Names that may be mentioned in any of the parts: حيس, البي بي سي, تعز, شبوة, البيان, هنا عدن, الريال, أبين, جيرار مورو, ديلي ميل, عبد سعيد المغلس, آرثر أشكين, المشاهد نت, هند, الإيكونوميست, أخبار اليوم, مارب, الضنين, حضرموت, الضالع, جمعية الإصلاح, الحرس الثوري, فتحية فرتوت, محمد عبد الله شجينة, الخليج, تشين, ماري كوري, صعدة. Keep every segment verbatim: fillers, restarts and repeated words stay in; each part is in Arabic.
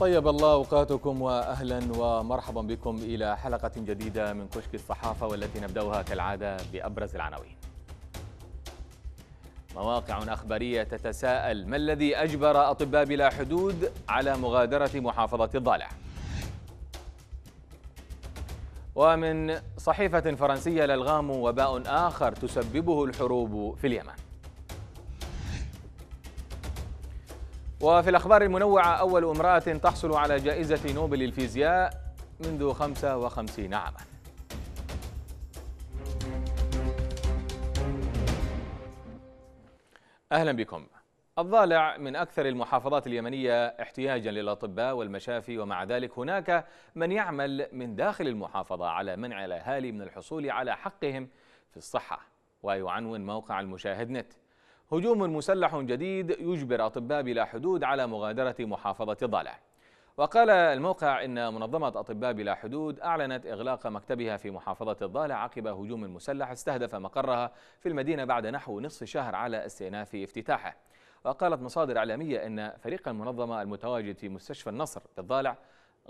طيب الله أوقاتكم وأهلا ومرحبا بكم إلى حلقة جديدة من كشك الصحافة، والتي نبدأها كالعادة بأبرز العناوين. مواقع أخبارية تتساءل: ما الذي أجبر أطباء بلا حدود على مغادرة محافظة الضالع؟ ومن صحيفة فرنسية: الألغام وباء آخر تسببه الحروب في اليمن. وفي الأخبار المنوعة: أول امرأة تحصل على جائزة نوبل للفيزياء منذ خمسة وخمسين عاما. أهلا بكم. الضالع من أكثر المحافظات اليمنية احتياجا للأطباء والمشافي، ومع ذلك هناك من يعمل من داخل المحافظة على منع الأهالي من الحصول على حقهم في الصحة. ويعنون موقع المشاهد نت: هجوم مسلح جديد يجبر أطباء بلا حدود على مغادرة محافظة الضالع. وقال الموقع إن منظمة أطباء بلا حدود أعلنت إغلاق مكتبها في محافظة الضالع عقب هجوم مسلح استهدف مقرها في المدينة بعد نحو نصف شهر على استئناف افتتاحه. وقالت مصادر إعلامية إن فريق المنظمة المتواجد في مستشفى النصر بالضالع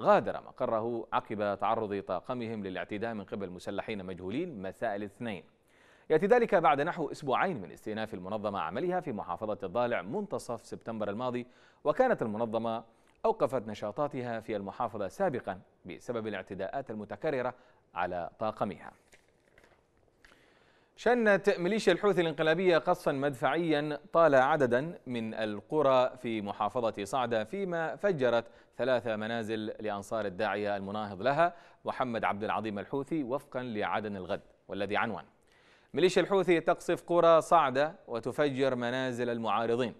غادر مقره عقب تعرض طاقمهم للاعتداء من قبل مسلحين مجهولين مساء الاثنين. يأتي ذلك بعد نحو أسبوعين من استئناف المنظمة عملها في محافظة الضالع منتصف سبتمبر الماضي. وكانت المنظمة أوقفت نشاطاتها في المحافظة سابقا بسبب الاعتداءات المتكررة على طاقمها. شنت ميليشيا الحوثي الانقلابية قصفا مدفعيا طال عددا من القرى في محافظة صعدة، فيما فجرت ثلاثة منازل لأنصار الداعية المناهض لها محمد عبد العظيم الحوثي وفقا لعدن الغد، والذي عنوان: ميليشيا الحوثي تقصف قرى صعدة وتفجر منازل المعارضين.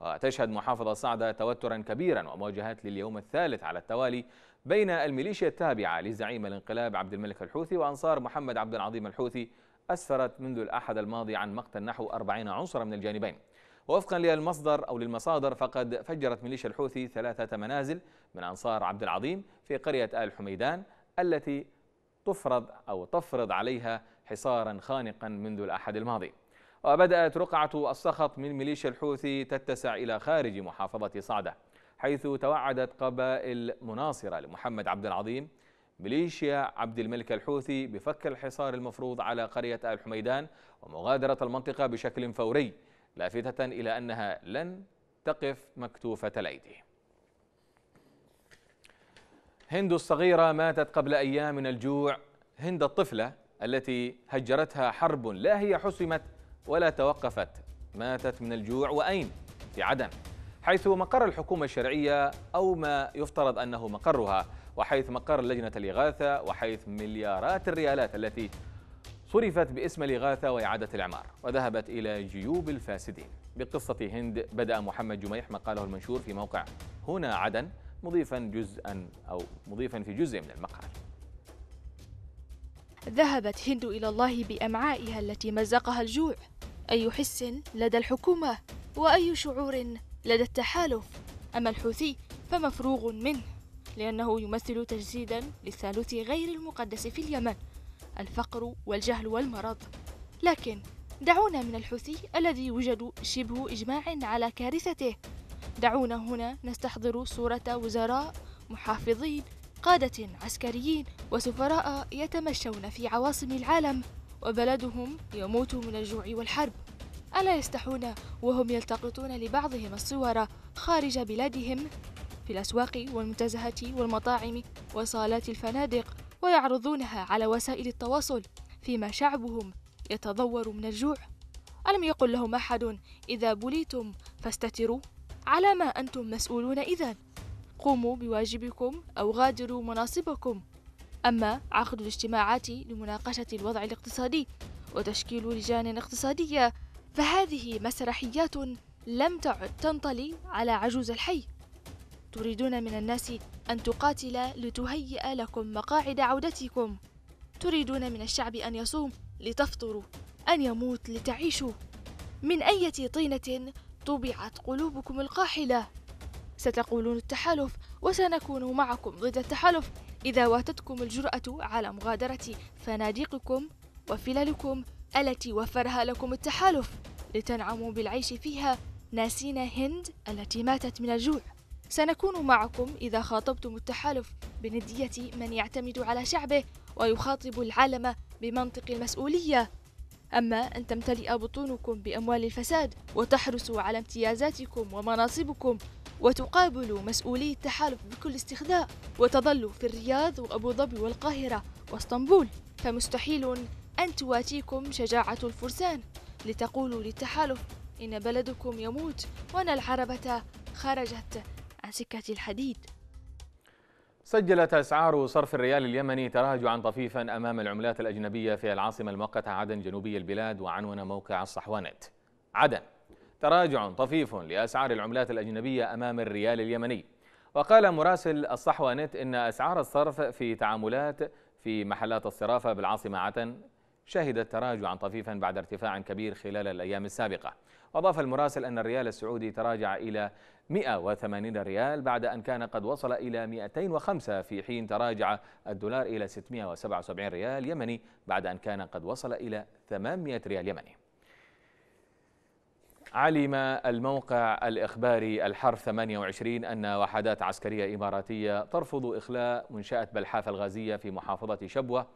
وتشهد محافظة صعدة توترا كبيرا ومواجهات لليوم الثالث على التوالي بين الميليشيا التابعة لزعيم الانقلاب عبد الملك الحوثي وأنصار محمد عبد العظيم الحوثي، أسفرت منذ الأحد الماضي عن مقتل نحو أربعين عنصرا من الجانبين. ووفقا للمصدر أو للمصادر، فقد فجرت ميليشيا الحوثي ثلاثة منازل من أنصار عبد العظيم في قرية آل حميدان التي تفرض أو تفرض عليها حصارا خانقا منذ الأحد الماضي. وبدأت رقعة السخط من ميليشيا الحوثي تتسع إلى خارج محافظة صعدة، حيث توعدت قبائل مناصرة لمحمد عبد العظيم ميليشيا عبد الملك الحوثي بفك الحصار المفروض على قرية آل حميدان ومغادرة المنطقة بشكل فوري، لافتة إلى أنها لن تقف مكتوفة الأيدي. هند الصغيرة ماتت قبل أيام من الجوع. هند الطفلة التي هجرتها حرب لا هي حسمت ولا توقفت ماتت من الجوع. وأين؟ في عدن، حيث مقر الحكومة الشرعية أو ما يفترض أنه مقرها، وحيث مقر لجنة الإغاثة، وحيث مليارات الريالات التي صرفت باسم الإغاثة وإعادة الإعمار وذهبت إلى جيوب الفاسدين. بقصة هند بدأ محمد جميح مقاله المنشور في موقع هنا عدن، مضيفا جزءا أو مضيفا في جزء من المقال: ذهبت هند إلى الله بأمعائها التي مزقها الجوع. أي حس لدى الحكومة وأي شعور لدى التحالف؟ أما الحوثي فمفروغ منه، لأنه يمثل تجسيدا للثالوث غير المقدس في اليمن: الفقر والجهل والمرض. لكن دعونا من الحوثي الذي يوجد شبه إجماع على كارثته. دعونا هنا نستحضر صورة وزراء، محافظين، قادة عسكريين وسفراء يتمشون في عواصم العالم وبلدهم يموت من الجوع والحرب. ألا يستحون وهم يلتقطون لبعضهم الصور خارج بلادهم في الأسواق والمنتزهات والمطاعم وصالات الفنادق ويعرضونها على وسائل التواصل، فيما شعبهم يتضور من الجوع؟ ألم يقل لهم أحد: إذا بليتم فاستتروا؟ على ما أنتم مسؤولون إذن؟ قوموا بواجبكم أو غادروا مناصبكم. أما عقد الاجتماعات لمناقشة الوضع الاقتصادي وتشكيل لجان اقتصادية فهذه مسرحيات لم تعد تنطلي على عجوز الحي. تريدون من الناس أن تقاتل لتهيئ لكم مقاعد عودتكم. تريدون من الشعب أن يصوم لتفطروا، أن يموت لتعيشوا. من أية طينة طبعت قلوبكم القاحلة؟ ستقولون التحالف، وسنكون معكم ضد التحالف إذا واتتكم الجرأة على مغادرة فنادقكم وفللكم التي وفرها لكم التحالف لتنعموا بالعيش فيها ناسين هند التي ماتت من الجوع. سنكون معكم إذا خاطبتم التحالف بندية من يعتمد على شعبه ويخاطب العالم بمنطق المسؤولية، أما أن تمتلئ بطونكم بأموال الفساد وتحرصوا على امتيازاتكم ومناصبكم وتقابلوا مسؤولي التحالف بكل استخداء وتظلوا في الرياض وأبو ظبي والقاهرة واسطنبول، فمستحيل أن تواتيكم شجاعة الفرسان لتقولوا للتحالف إن بلدكم يموت وأن العربة خرجت عن سكة الحديد. سجلت أسعار صرف الريال اليمني تراجعا طفيفا أمام العملات الأجنبية في العاصمة المؤقتة عدن جنوبي البلاد، وعنون موقع الصحوة نت. عدن: تراجع طفيف لأسعار العملات الأجنبية أمام الريال اليمني. وقال مراسل الصحوة نت إن أسعار الصرف في تعاملات في محلات الصرافة بالعاصمة عدن شهدت تراجعا طفيفا بعد ارتفاع كبير خلال الأيام السابقة. وأضاف المراسل أن الريال السعودي تراجع إلى مئة وثمانين ريال بعد أن كان قد وصل إلى مئتين وخمسة، في حين تراجع الدولار إلى ستمئة وسبعة وسبعين ريال يمني بعد أن كان قد وصل إلى ثمانمئة ريال يمني. علم الموقع الإخباري الحرف ثمانية وعشرين أن وحدات عسكرية إماراتية ترفض إخلاء منشأة بلحاف الغازية في محافظة شبوة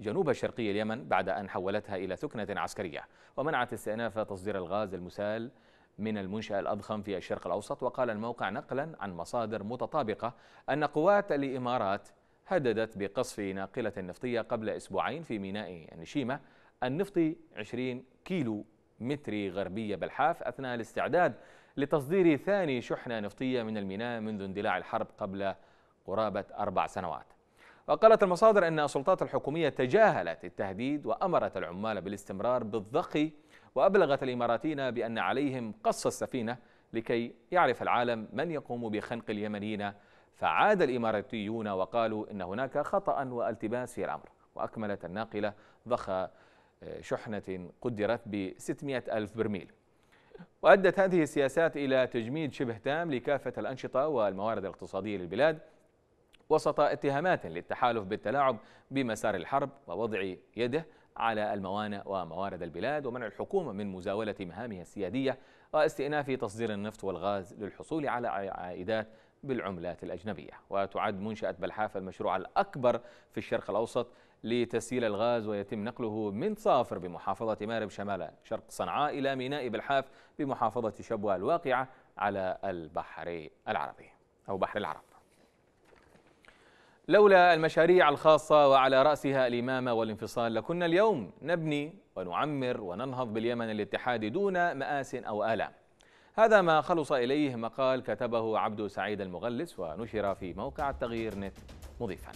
جنوب شرقي اليمن بعد أن حولتها إلى ثكنة عسكرية، ومنعت استئناف تصدير الغاز المسال من المنشأة الأضخم في الشرق الأوسط. وقال الموقع نقلا عن مصادر متطابقة أن قوات الإمارات هددت بقصف ناقلة نفطية قبل أسبوعين في ميناء نشيمة النفطي عشرين كيلو متري غربية بلحاف أثناء الاستعداد لتصدير ثاني شحنة نفطية من الميناء منذ اندلاع الحرب قبل قرابة أربع سنوات. وقالت المصادر أن السلطات الحكومية تجاهلت التهديد وأمرت العمال بالاستمرار بالضخ، وأبلغت الإماراتيين بأن عليهم قص السفينة لكي يعرف العالم من يقوم بخنق اليمنيين. فعاد الإماراتيون وقالوا إن هناك خطأ والتباس في الأمر. وأكملت الناقلة ضخ شحنة قدرت ب ستمئة ألف برميل. وأدت هذه السياسات إلى تجميد شبه تام لكافة الأنشطة والموارد الاقتصادية للبلاد، وسط اتهامات للتحالف بالتلاعب بمسار الحرب ووضع يده على الموانئ وموارد البلاد، ومنع الحكومة من مزاولة مهامها السيادية واستئناف تصدير النفط والغاز للحصول على عائدات بالعملات الأجنبية. وتعد منشأة بلحاف المشروع الأكبر في الشرق الأوسط لتسييل الغاز، ويتم نقله من صافر بمحافظة مارب شمال شرق صنعاء إلى ميناء بلحاف بمحافظة شبوة الواقعة على البحر العربي أو بحر العرب. لولا المشاريع الخاصة وعلى رأسها الإمامة والانفصال لكنا اليوم نبني ونعمر وننهض باليمن الاتحادي دون مآس أو آلام. هذا ما خلص إليه مقال كتبه عبد سعيد المغلس ونشر في موقع التغيير نت مضيفا: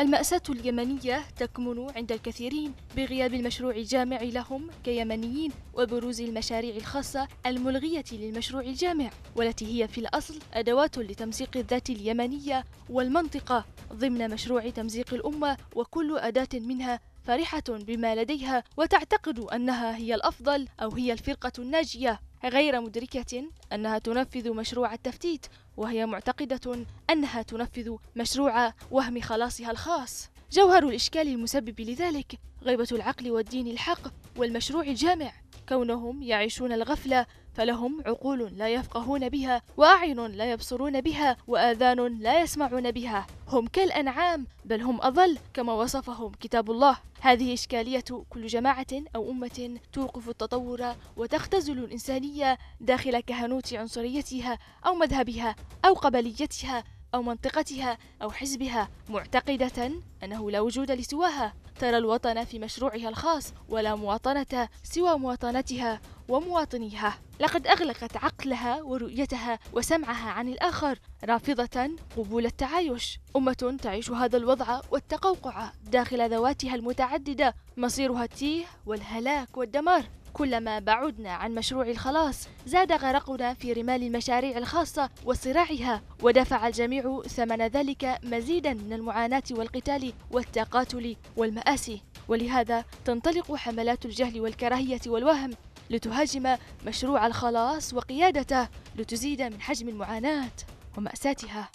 المأساة اليمنية تكمن عند الكثيرين بغياب المشروع الجامع لهم كيمنيين وبروز المشاريع الخاصة الملغية للمشروع الجامع، والتي هي في الأصل أدوات لتمزيق الذات اليمنية والمنطقة ضمن مشروع تمزيق الأمة، وكل أداة منها فرحة بما لديها وتعتقد أنها هي الأفضل أو هي الفرقة الناجية، غير مدركة أنها تنفذ مشروع التفتيت، وهي معتقدة أنها تنفذ مشروع وهم خلاصها الخاص. جوهر الإشكال المسبب لذلك غيبة العقل والدين الحق والمشروع الجامع، كونهم يعيشون الغفلة، فلهم عقول لا يفقهون بها وأعين لا يبصرون بها وآذان لا يسمعون بها، هم كالأنعام بل هم أضل كما وصفهم كتاب الله. هذه إشكالية كل جماعة أو أمة توقف التطور وتختزل الإنسانية داخل كهنوت عنصريتها أو مذهبها أو قبليتها أو منطقتها أو حزبها، معتقدة أنه لا وجود لسواها. ترى الوطن في مشروعها الخاص ولا مواطنة سوى مواطنتها ومواطنيها. لقد أغلقت عقلها ورؤيتها وسمعها عن الآخر، رافضة قبول التعايش. أمة تعيش هذا الوضع والتقوقع داخل ذواتها المتعددة، مصيرها التيه والهلاك والدمار. كلما بعدنا عن مشروع الخلاص زاد غرقنا في رمال المشاريع الخاصة وصراعها، ودفع الجميع ثمن ذلك مزيدا من المعاناة والقتال والتقاتل والمآسي. ولهذا تنطلق حملات الجهل والكراهية والوهم لتهاجم مشروع الخلاص وقيادته، لتزيد من حجم المعاناة ومأساتها.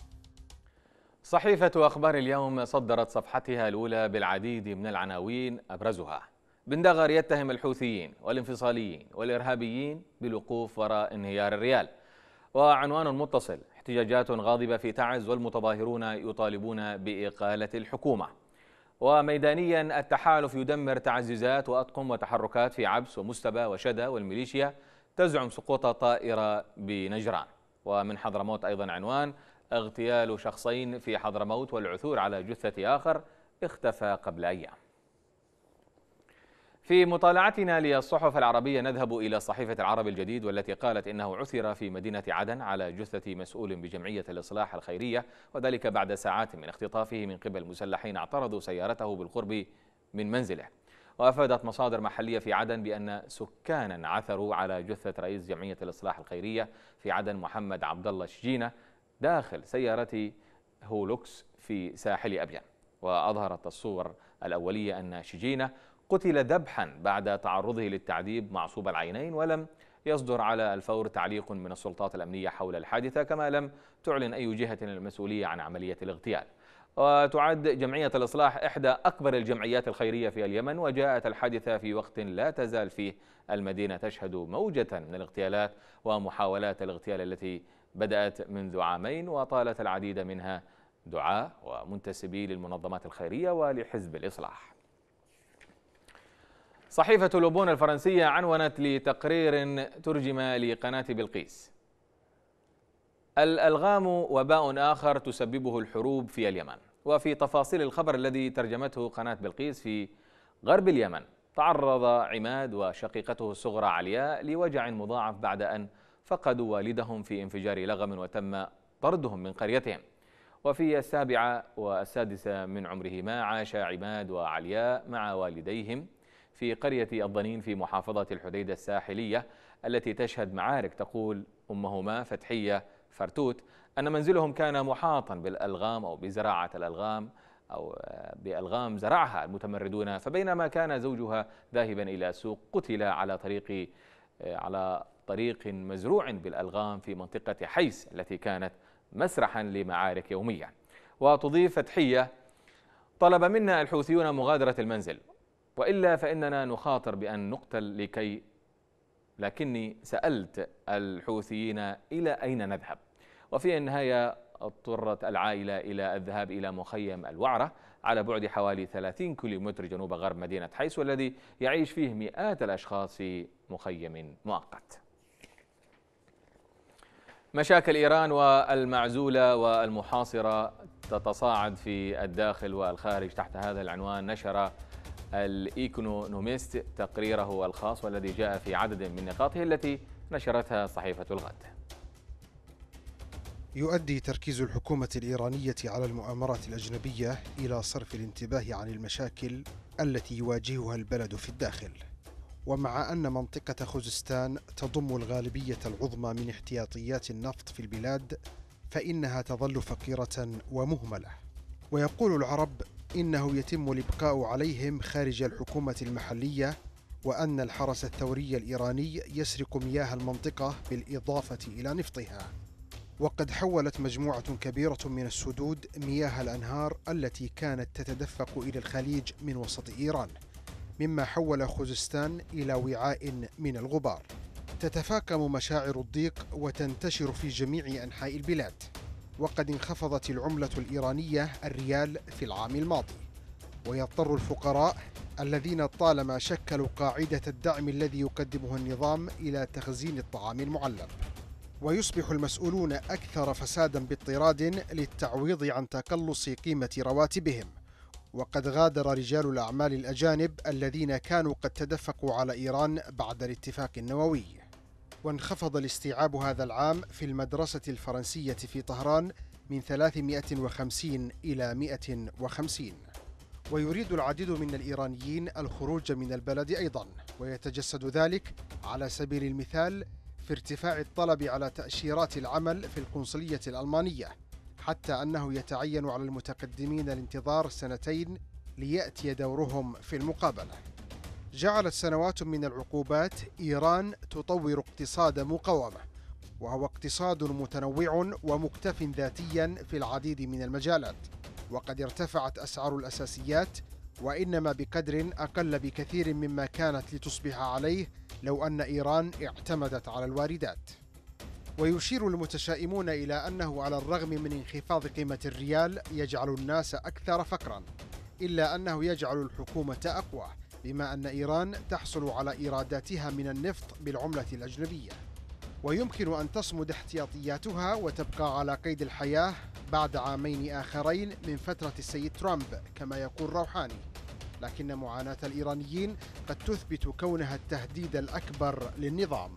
صحيفة أخبار اليوم صدرت صفحتها الأولى بالعديد من العناوين، أبرزها: بندغر يتهم الحوثيين والانفصاليين والإرهابيين بالوقوف وراء انهيار الريال. وعنوان متصل: احتجاجات غاضبة في تعز والمتظاهرون يطالبون بإقالة الحكومة. وميدانيا: التحالف يدمر تعزيزات وأطقم وتحركات في عبس ومستبى وشدى، والميليشيا تزعم سقوط طائرة بنجران. ومن حضرموت أيضا عنوان: اغتيال شخصين في حضرموت والعثور على جثة آخر اختفى قبل أيام. في مطالعتنا للصحف العربية نذهب إلى صحيفة العرب الجديد، والتي قالت إنه عثر في مدينة عدن على جثة مسؤول بجمعية الإصلاح الخيرية، وذلك بعد ساعات من اختطافه من قبل مسلحين اعترضوا سيارته بالقرب من منزله. وأفادت مصادر محلية في عدن بأن سكانا عثروا على جثة رئيس جمعية الإصلاح الخيرية في عدن محمد عبد الله شجينة داخل سيارة هولوكس في ساحل أبين. وأظهرت الصور الأولية أن شجينة قتل ذبحا بعد تعرضه للتعذيب معصوب العينين، ولم يصدر على الفور تعليق من السلطات الأمنية حول الحادثة، كما لم تعلن أي جهة المسؤولية عن عملية الاغتيال. وتعد جمعية الإصلاح إحدى أكبر الجمعيات الخيرية في اليمن، وجاءت الحادثة في وقت لا تزال فيه المدينة تشهد موجة من الاغتيالات ومحاولات الاغتيال التي بدأت منذ عامين، وطالت العديد منها دعاة ومنتسبي للمنظمات الخيرية ولحزب الإصلاح. صحيفة لوبون الفرنسية عنونت لتقرير ترجم لقناة بلقيس: الألغام وباء آخر تسببه الحروب في اليمن. وفي تفاصيل الخبر الذي ترجمته قناة بلقيس: في غرب اليمن تعرض عماد وشقيقته الصغرى علياء لوجع مضاعف بعد أن فقدوا والدهم في انفجار لغم وتم طردهم من قريتهم. وفي السابعة والسادسة من عمرهما عاش عماد وعلياء مع والديهم في قرية الضنين في محافظة الحديدة الساحلية التي تشهد معارك. تقول أمهما فتحية فرتوت أن منزلهم كان محاطا بالألغام أو بزراعة الألغام أو بألغام زرعها المتمردون، فبينما كان زوجها ذاهبا إلى السوق قتل على طريق على طريق مزروع بالألغام في منطقة حيس التي كانت مسرحا لمعارك يومية. وتضيف فتحية: طلب منا الحوثيون مغادرة المنزل، وإلا فإننا نخاطر بأن نقتل لكي، لكني سألت الحوثيين إلى أين نذهب. وفي النهاية اضطرت العائلة إلى الذهاب إلى مخيم الوعرة على بعد حوالي ثلاثين كيلومتر جنوب غرب مدينة حيس، والذي يعيش فيه مئات الأشخاص في مخيم مؤقت. مشاكل إيران والمعزولة والمحاصرة تتصاعد في الداخل والخارج. تحت هذا العنوان نشر الإيكونوميست تقريره الخاص، والذي جاء في عدد من نقاطه التي نشرتها صحيفة الغد. يؤدي تركيز الحكومة الإيرانية على المؤامرات الأجنبية إلى صرف الانتباه عن المشاكل التي يواجهها البلد في الداخل. ومع أن منطقة خوزستان تضم الغالبية العظمى من احتياطيات النفط في البلاد، فإنها تظل فقيرة ومهملة، ويقول العرب إنه يتم الإبقاء عليهم خارج الحكومة المحلية، وأن الحرس الثوري الإيراني يسرق مياه المنطقة بالإضافة إلى نفطها. وقد حولت مجموعة كبيرة من السدود مياه الأنهار التي كانت تتدفق إلى الخليج من وسط إيران، مما حول خوزستان إلى وعاء من الغبار. تتفاقم مشاعر الضيق وتنتشر في جميع أنحاء البلاد. وقد انخفضت العملة الإيرانية الريال في العام الماضي، ويضطر الفقراء الذين طالما شكلوا قاعدة الدعم الذي يقدمه النظام إلى تخزين الطعام المعلب. ويصبح المسؤولون أكثر فسادا باضطراد للتعويض عن تقلص قيمة رواتبهم. وقد غادر رجال الأعمال الأجانب الذين كانوا قد تدفقوا على إيران بعد الاتفاق النووي. وانخفض الاستيعاب هذا العام في المدرسة الفرنسية في طهران من ثلاثمئة وخمسين إلى مئة وخمسين. ويريد العديد من الإيرانيين الخروج من البلد أيضا، ويتجسد ذلك على سبيل المثال في ارتفاع الطلب على تأشيرات العمل في القنصلية الألمانية، حتى أنه يتعين على المتقدمين الانتظار سنتين ليأتي دورهم في المقابلة. جعلت سنوات من العقوبات إيران تطور اقتصاد مقاومة، وهو اقتصاد متنوع ومكتف ذاتيا في العديد من المجالات. وقد ارتفعت أسعار الأساسيات، وإنما بقدر أقل بكثير مما كانت لتصبح عليه لو أن إيران اعتمدت على الواردات. ويشير المتشائمون إلى أنه على الرغم من انخفاض قيمة الريال يجعل الناس أكثر فقرا، إلا أنه يجعل الحكومة أقوى، بما أن إيران تحصل على إيراداتها من النفط بالعملة الأجنبية، ويمكن أن تصمد احتياطياتها وتبقى على قيد الحياة بعد عامين آخرين من فترة السيد ترامب كما يقول روحاني. لكن معاناة الإيرانيين قد تثبت كونها التهديد الأكبر للنظام.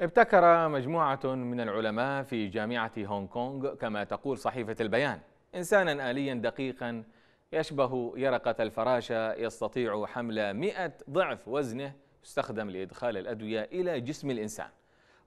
ابتكر مجموعة من العلماء في جامعة هونغ كونغ كما تقول صحيفة البيان إنسانا آليا دقيقا يشبه يرقة الفراشة، يستطيع حمل مئة ضعف وزنه، يستخدم لإدخال الأدوية إلى جسم الإنسان.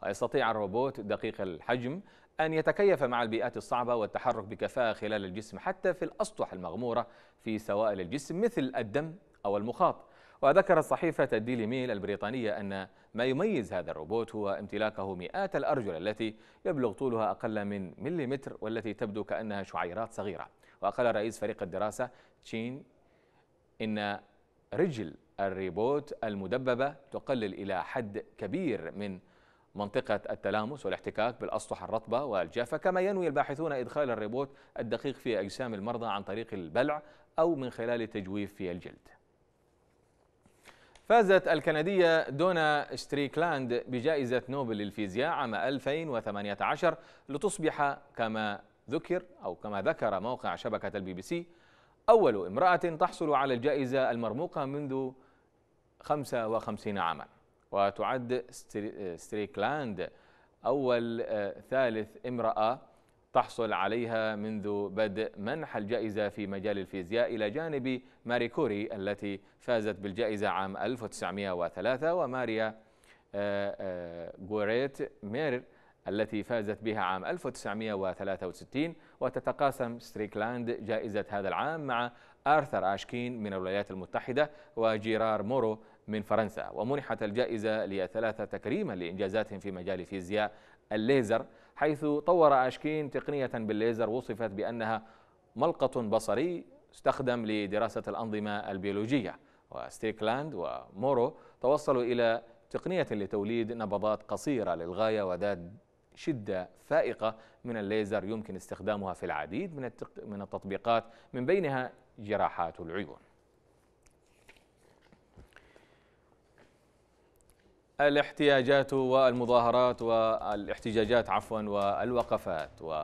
ويستطيع الروبوت دقيق الحجم أن يتكيف مع البيئات الصعبة والتحرك بكفاءة خلال الجسم حتى في الأسطح المغمورة في سوائل الجسم مثل الدم أو المخاط. وذكرت صحيفة ديلي ميل البريطانية أن ما يميز هذا الروبوت هو امتلاكه مئات الأرجل التي يبلغ طولها أقل من مليمتر والتي تبدو كأنها شعيرات صغيرة. وقال رئيس فريق الدراسة تشين إن رجل الروبوت المدببة تقلل إلى حد كبير من منطقة التلامس والاحتكاك بالأسطح الرطبة والجافة، كما ينوي الباحثون إدخال الروبوت الدقيق في أجسام المرضى عن طريق البلع أو من خلال التجويف في الجلد. فازت الكندية دونا ستريكلاند بجائزة نوبل للفيزياء عام ألفين وثمانية عشر لتصبح كما ذكر أو كما ذكر موقع شبكة البي بي سي أول امرأة تحصل على الجائزة المرموقة منذ خمسة وخمسين عاما. وتعد ستريكلاند أول ثالث امرأة تحصل عليها منذ بدء منح الجائزة في مجال الفيزياء، إلى جانب ماري كوري التي فازت بالجائزة عام ألف وتسعمئة وثلاثة وماريا غوريت مير التي فازت بها عام ألف وتسعمئة وثلاثة وستين. وتتقاسم ستريكلاند جائزة هذا العام مع آرثر أشكين من الولايات المتحدة وجيرار مورو من فرنسا. ومنحت الجائزة لثلاثة تكريما لإنجازاتهم في مجال فيزياء الليزر، حيث طور أشكين تقنية بالليزر وصفت بأنها ملقط بصري استخدم لدراسة الأنظمة البيولوجية. وستريكلاند ومورو توصلوا إلى تقنية لتوليد نبضات قصيرة للغاية وذات شدة فائقة من الليزر يمكن استخدامها في العديد من من التطبيقات من بينها جراحات العيون. الاحتياجات والمظاهرات والاحتجاجات عفوا والوقفات و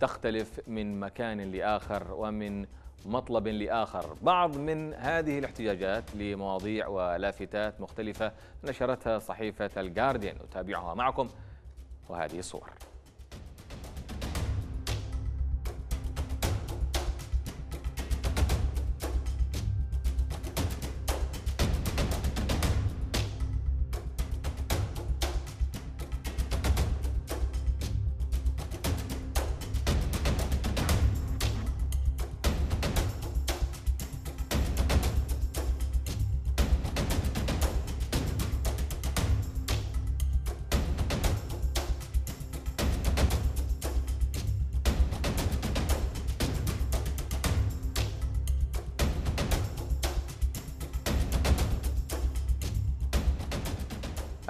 تختلف من مكان لآخر ومن مطلب لآخر. بعض من هذه الاحتجاجات لمواضيع ولافتات مختلفة نشرتها صحيفة الجارديان، أتابعها معكم وهذه الصور.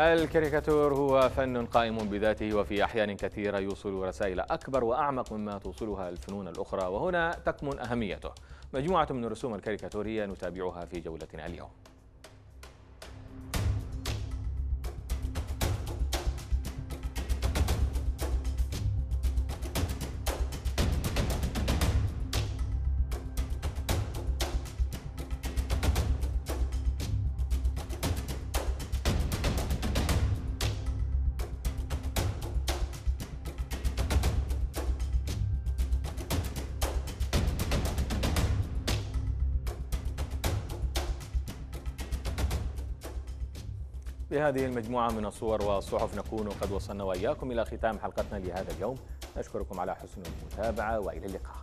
الكاريكاتور هو فن قائم بذاته، وفي أحيان كثيرة يوصل رسائل أكبر وأعمق مما توصلها الفنون الأخرى، وهنا تكمن أهميته. مجموعة من الرسوم الكاريكاتورية نتابعها في جولتنا اليوم. بهذه المجموعة من الصور والصحف نكون قد وصلنا وإياكم إلى ختام حلقتنا لهذا اليوم. نشكركم على حسن المتابعة وإلى اللقاء.